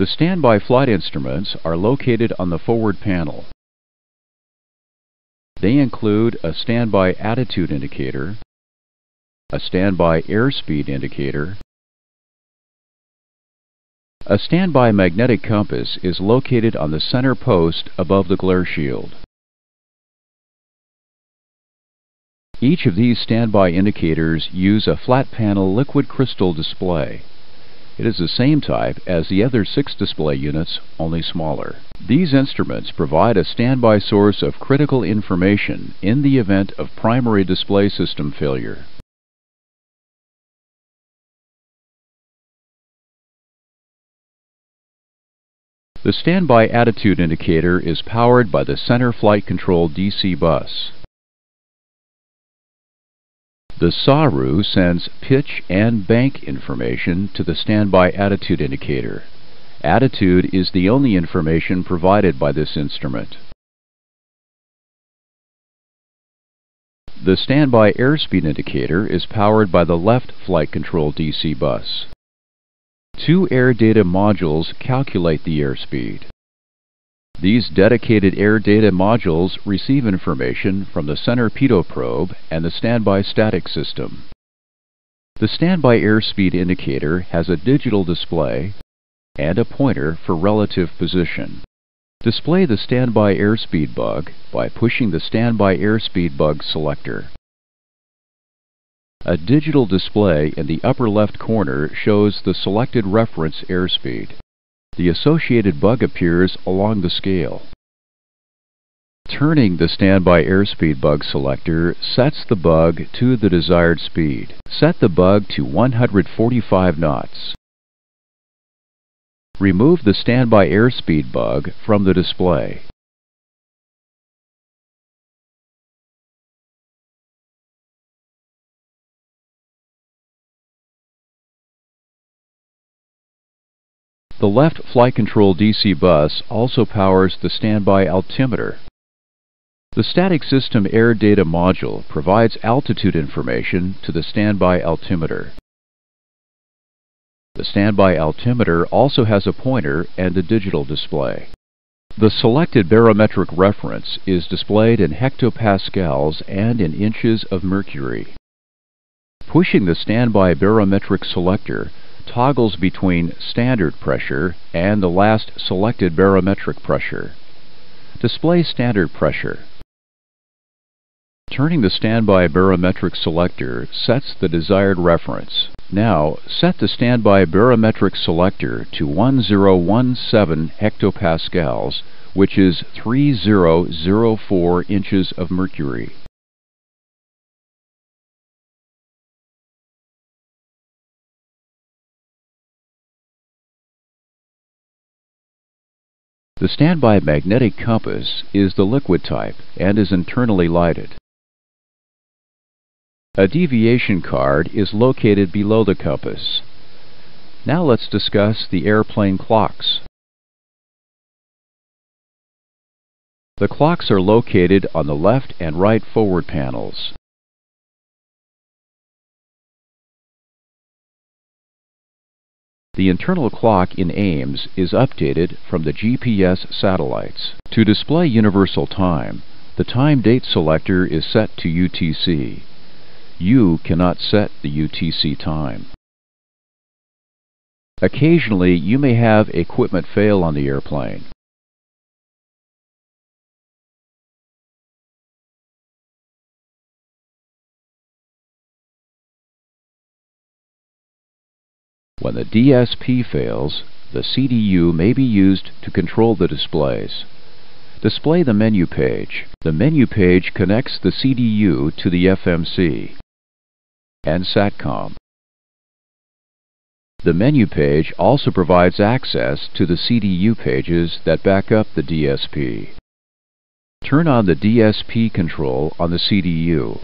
The standby flight instruments are located on the forward panel. They include a standby attitude indicator, a standby airspeed indicator. A standby magnetic compass is located on the center post above the glare shield. Each of these standby indicators use a flat panel liquid crystal display. It is the same type as the other 6 display units, only smaller. These instruments provide a standby source of critical information in the event of primary display system failure. The standby attitude indicator is powered by the center flight control DC bus. The SARU sends pitch and bank information to the standby attitude indicator. Attitude is the only information provided by this instrument. The standby airspeed indicator is powered by the left flight control DC bus. 2 air data modules calculate the airspeed. These dedicated air data modules receive information from the center pitot probe and the standby static system. The standby airspeed indicator has a digital display and a pointer for relative position. Display the standby airspeed bug by pushing the standby airspeed bug selector. A digital display in the upper left corner shows the selected reference airspeed. The associated bug appears along the scale. Turning the standby airspeed bug selector sets the bug to the desired speed. Set the bug to 145 knots. Remove the standby airspeed bug from the display. The left flight control DC bus also powers the standby altimeter. The static system air data module provides altitude information to the standby altimeter. The standby altimeter also has a pointer and a digital display. The selected barometric reference is displayed in hectopascals and in inches of mercury. Pushing the standby barometric selector toggles between standard pressure and the last selected barometric pressure. Display standard pressure. Turning the standby barometric selector sets the desired reference. Now set the standby barometric selector to 1017 hectopascals, which is 3004 inches of mercury. The standby magnetic compass is the liquid type and is internally lighted. A deviation card is located below the compass. Now let's discuss the airplane clocks. The clocks are located on the left and right forward panels. The internal clock in AIMS is updated from the GPS satellites. To display universal time, the time date selector is set to UTC. You cannot set the UTC time. Occasionally, you may have equipment fail on the airplane. When the DSP fails, the CDU may be used to control the displays. Display the menu page. The menu page connects the CDU to the FMC and SATCOM. The menu page also provides access to the CDU pages that back up the DSP. Turn on the DSP control on the CDU.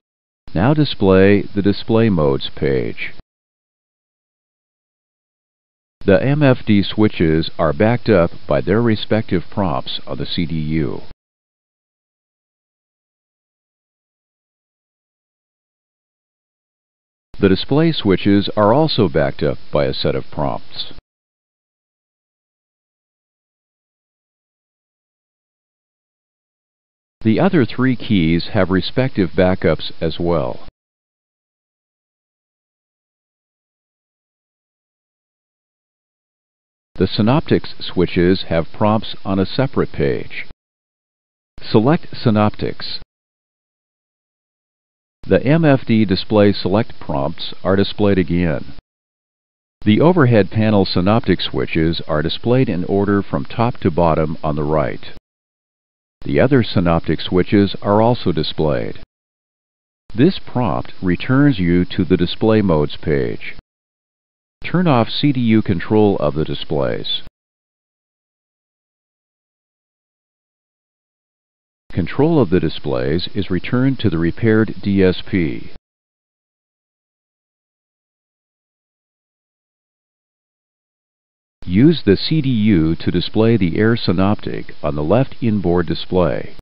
Now display the Display Modes page. The MFD switches are backed up by their respective prompts on the CDU. The display switches are also backed up by a set of prompts. The other three keys have respective backups as well. The Synoptics switches have prompts on a separate page. Select Synoptics. The MFD display select prompts are displayed again. The overhead panel synoptic switches are displayed in order from top to bottom on the right. The other synoptic switches are also displayed. This prompt returns you to the Display Modes page. Turn off CDU control of the displays. Control of the displays is returned to the repaired DSP. Use the CDU to display the air synoptic on the left inboard display.